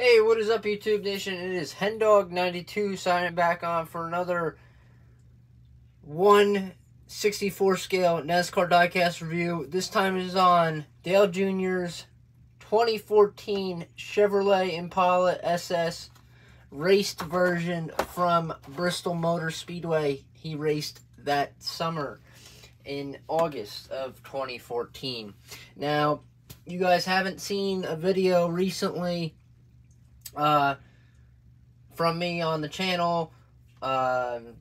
Hey, what is up, YouTube Nation? It is Hendog92 signing back on for another 1/64 scale NASCAR diecast review. This time it is on Dale Jr.'s 2014 Chevrolet Impala SS raced version from Bristol Motor Speedway. He raced that summer in August of 2014. Now, you guys haven't seen a video recently from me on the channel. I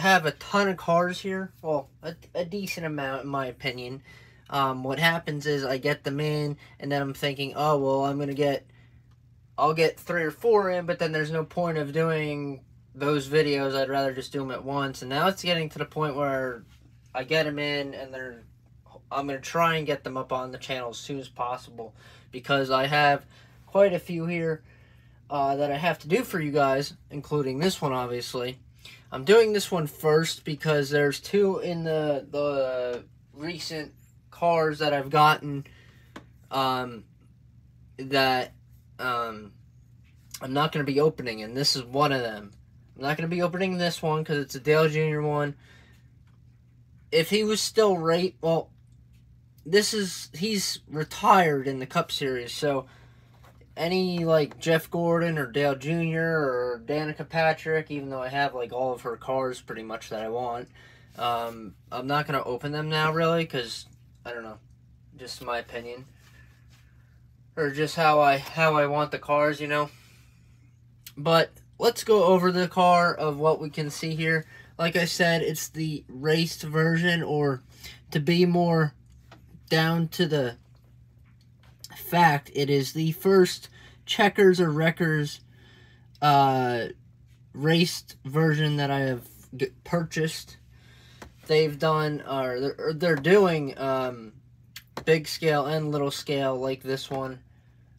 have a ton of cars here, well, a decent amount in my opinion. What happens is I get them in, and then I'm thinking, oh, well, I'll get 3 or 4 in, but then there's no point of doing those videos. I'd rather just do them at once. And now it's getting to the point where I get them in, and I'm going to try and get them up on the channel as soon as possible, because I have quite a few here that I have to do for you guys, including this one, obviously. I'm doing this one first because there's 2 in the recent cars that I've gotten that I'm not going to be opening, and this is one of them. I'm not going to be opening this one because it's a Dale Jr. one. If he was still well, he's retired in the Cup Series, so any, like, Jeff Gordon or Dale Jr. or Danica Patrick, even though I have, like, all of her cars pretty much that I want, I'm not going to open them now, really, because, I don't know, just my opinion. Or just how I want the cars, you know. But let's go over the car of what we can see here. Like I said, it's the raced version, or to be more down to the fact, it is the first checkers or wreckers raced version that I have purchased. They've done, or they're doing big scale and little scale, like this one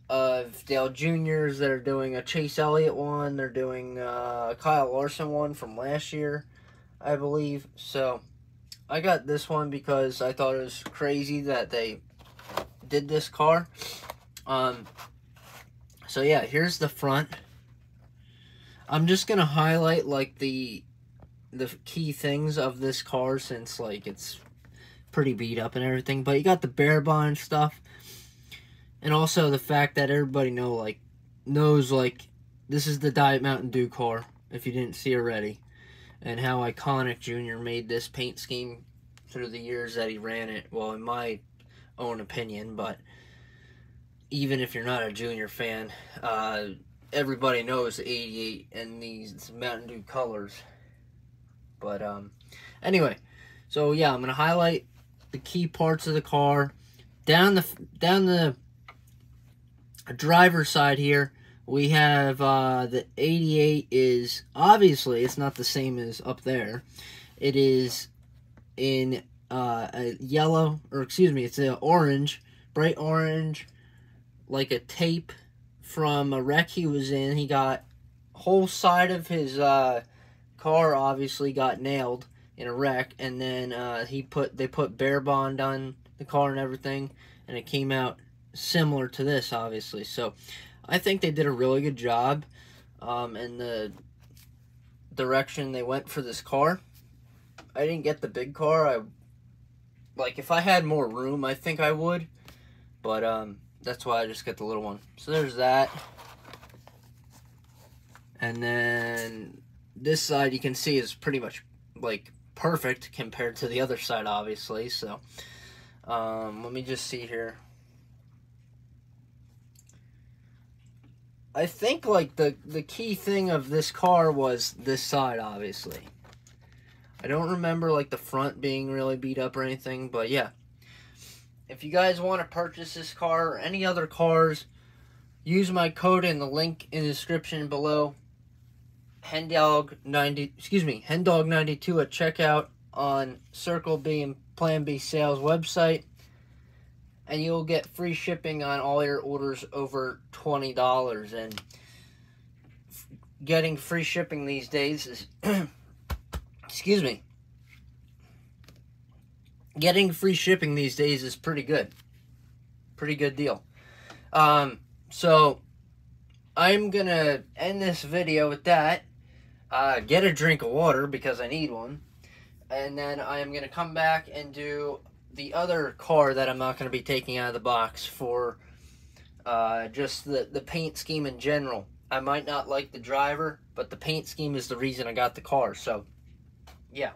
of Dale Jr.'s. They're doing a Chase Elliott one. They're doing a Kyle Larson one from last year, I believe. So I got this one because I thought it was crazy that they did this car. So yeah, here's the front. I'm just gonna highlight, like, the key things of this car, since, like, it's pretty beat up and everything. But you got the Bear Bond stuff, and also the fact that everybody knows, like, this is the Diet Mountain Dew car, if you didn't see already, and how iconic Jr. made this paint scheme through the years that he ran it. Well, in my own opinion, but even if you're not a Junior fan, everybody knows the 88 and these Mountain Dew colors. But anyway, so yeah, I'm gonna highlight the key parts of the car. Down the driver's side here, we have the 88 is, obviously, it's not the same as up there. It is in a yellow, or excuse me, it's an orange, bright orange, like a tape from a wreck he was in. He got, whole side of his car obviously got nailed in a wreck, and then they put Bear Bond on the car and everything, and it came out similar to this, obviously. So I think they did a really good job in the direction they went for this car. I didn't get the big car. Like, if I had more room, I think I would. But, that's why I just get the little one. So there's that. And then this side, you can see, is pretty much, like, perfect compared to the other side, obviously. So, let me just see here. I think, like, the key thing of this car was this side, obviously. I don't remember, like, the front being really beat up or anything, but yeah. If you guys want to purchase this car or any other cars, use my code in the link in the description below. Hendog92 at checkout on Circle B and Plan B Sales website, and you'll get free shipping on all your orders over $20. And getting free shipping these days is excuse me. Getting free shipping these days is pretty good. Pretty good deal. So, I'm going to end this video with that. Get a drink of water because I need one. And then I'm going to come back and do the other car that I'm not going to be taking out of the box for just the paint scheme in general. I might not like the driver, but the paint scheme is the reason I got the car. So, yeah.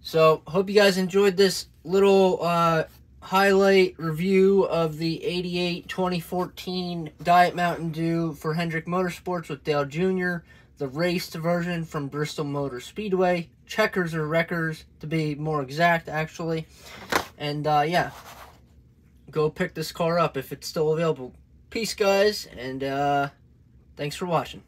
So, hope you guys enjoyed this little highlight review of the 88 2014 Diet Mountain Dew for Hendrick Motorsports with Dale Jr., the raced version from Bristol Motor Speedway. Checkers or wreckers, to be more exact, actually. And, yeah. Go pick this car up if it's still available. Peace, guys, and thanks for watching.